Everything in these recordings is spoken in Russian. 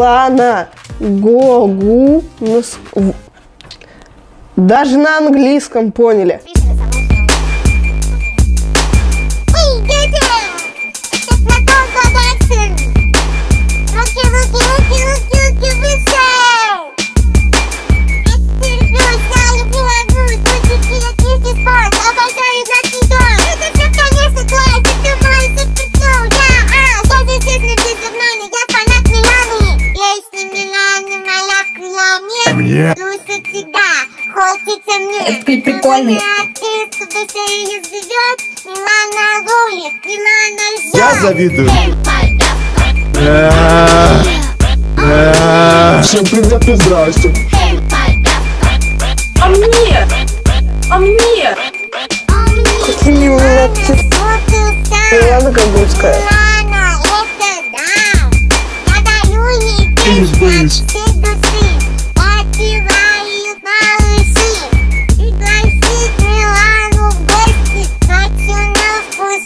Милана Гогунская. Даже на английском поняли. Слушай всегда, хочется мне. Ты прикольный. Я завидую. Всем привет и здрасте. А мне. Милана Гогунская.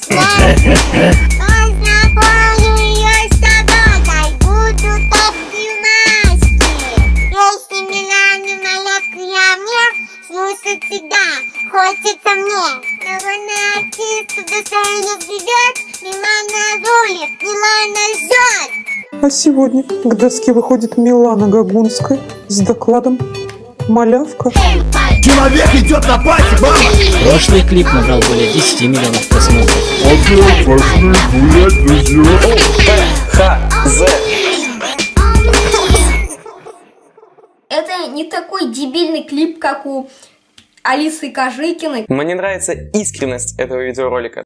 Познакомлю ее с тобой, дай буду топ-ки масти. Песни Миланы Малявка я мне слушать всегда хочется мне. Милана артист в душе ее живет, Милана рулит, Милана ждет. А сегодня к доске выходит Милана Гогунская с докладом «Малявка». Человек идет на пати, мама! Прошлый клип набрал более 10 миллионов просмотров. Опять пошли гулять, друзья. Ха-ха-зе. Это не такой дебильный клип, как у Алисы Кажикиной. Мне нравится искренность этого видеоролика.